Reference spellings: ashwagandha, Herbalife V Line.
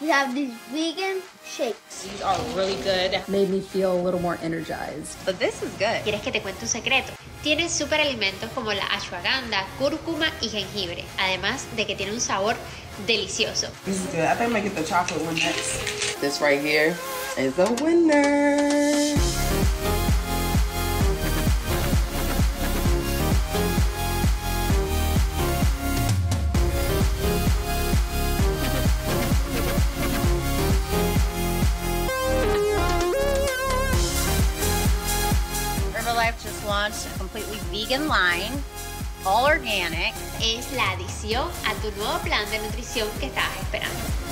We have these vegan shakes. These are really good. Made me feel a little more energized. But this is good. ¿Quieres que te cuente un secreto? Tiene superalimentos como la ashwagandha, cúrcuma y jengibre. Además de que tiene un sabor delicioso. This is good. I think I'm gonna get the chocolate one next. This right here is a winner. Herbalife just launched a completely vegan line, all organic. Es la adición a tu nuevo plan de nutrición que estabas esperando.